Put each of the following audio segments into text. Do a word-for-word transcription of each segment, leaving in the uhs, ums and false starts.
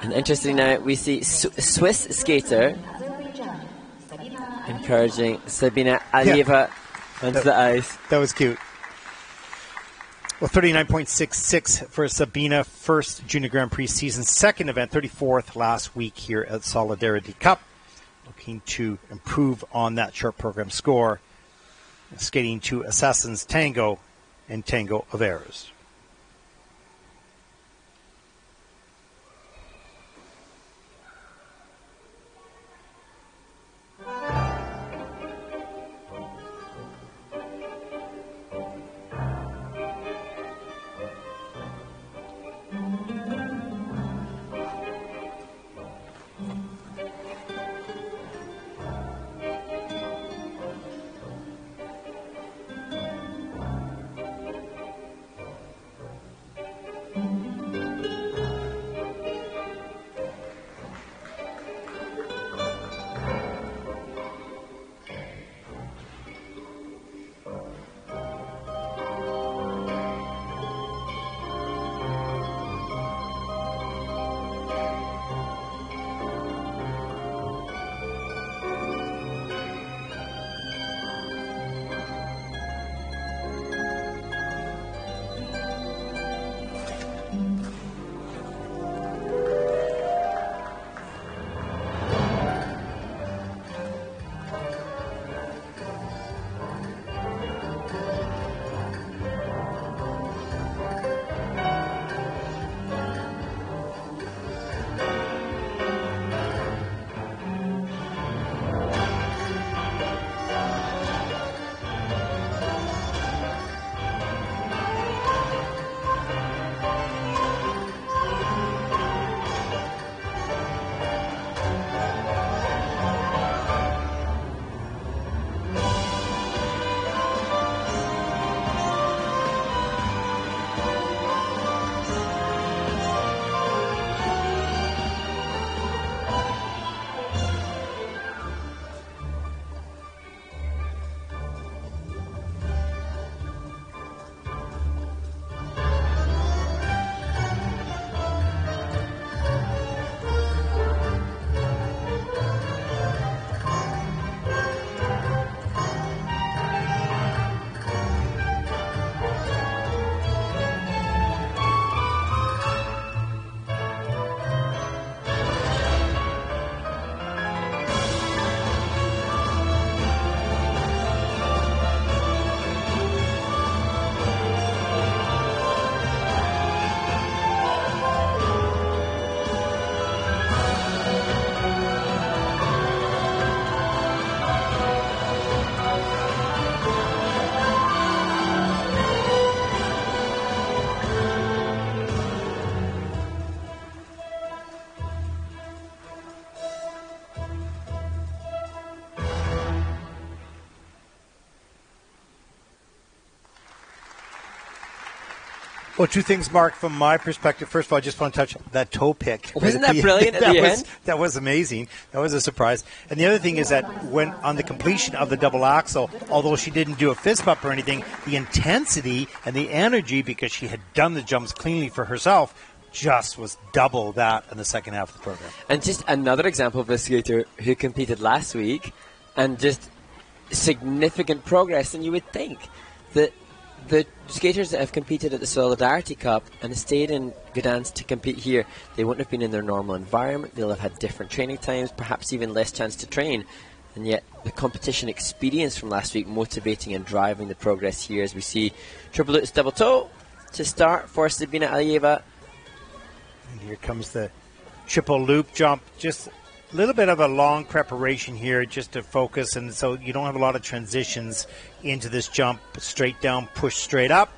And interesting now, we see Su Swiss skater encouraging Sabina Alieva yeah. onto that, the ice. That was cute. Well, thirty-nine point six six for Sabina, first Junior Grand Prix season, second event, thirty-fourth last week here at Solidarity Cup. Looking to improve on that short program score. Skating to Assassin's Tango and Tango of Errors. Well, two things, Mark, from my perspective. First of all, I just want to touch that toe pick. Wasn't that brilliant at the end? That was amazing. That was a surprise. And the other thing is that when on the completion of the double axel, although she didn't do a fist bump or anything, the intensity and the energy, because she had done the jumps cleanly for herself, just was double that in the second half of the program. And just another example of a skater who competed last week and just significant progress. And you would think that the skaters that have competed at the Solidarity Cup and stayed in Gdansk to compete here, they wouldn't have been in their normal environment. They'll have had different training times, perhaps even less chance to train. And yet the competition experience from last week motivating and driving the progress here, as we see triple lutz double toe to start for Sabina Alieva. And here comes the triple loop jump. Just a little bit of a long preparation here just to focus, and so you don't have a lot of transitions into this jump. Straight down, push straight up,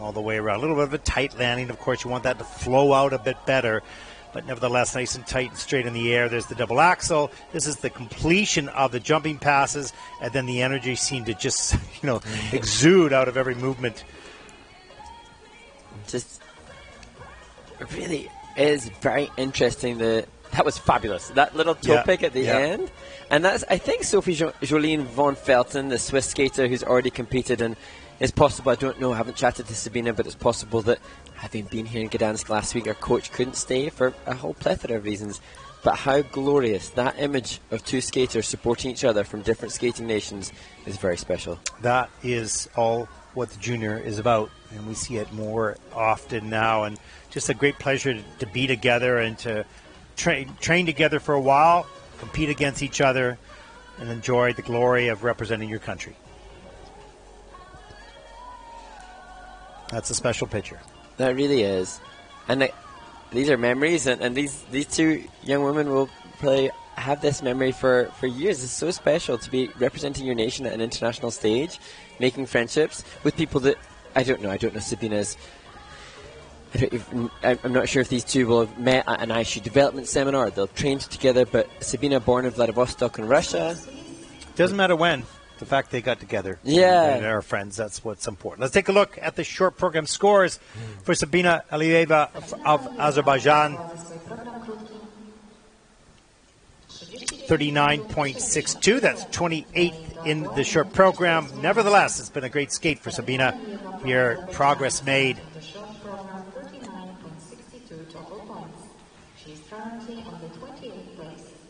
all the way around. A little bit of a tight landing. Of course, you want that to flow out a bit better, but nevertheless, nice and tight and straight in the air. There's the double axel. This is the completion of the jumping passes, and then the energy seemed to just, you know, exude out of every movement. Just really is very interesting. The That was fabulous. That little toe yeah, pick at the yeah. end. And that's, I think, Sophie jo Jolene von Felten, the Swiss skater who's already competed in, it's possible, I don't know, I haven't chatted to Sabina, but it's possible that having been here in Gdansk last week, our coach couldn't stay for a whole plethora of reasons. But how glorious, that image of two skaters supporting each other from different skating nations is very special. That is all what the junior is about, and we see it more often now, and just a great pleasure to, to be together and to tra train together for a while, compete against each other, and enjoy the glory of representing your country. That's a special picture. That really is. And I, these are memories, and, and these, these two young women will probably have this memory for, for years. It's so special to be representing your nation at an international stage, making friendships with people that, I don't know, I don't know Sabina's, I don't even, I'm not sure if these two will have met at an I S U development seminar, they'll train together, but Sabina, born in Vladivostok in Russia. Doesn't matter when, the fact they got together. Yeah. And our friends, that's what's important. Let's take a look at the short program scores for Sabina Alieva of, of Azerbaijan. thirty-nine point six two, that's twenty-eighth in the short program. Nevertheless, it's been a great skate for Sabina. Here, progress made. She's currently on the twenty-eighth place.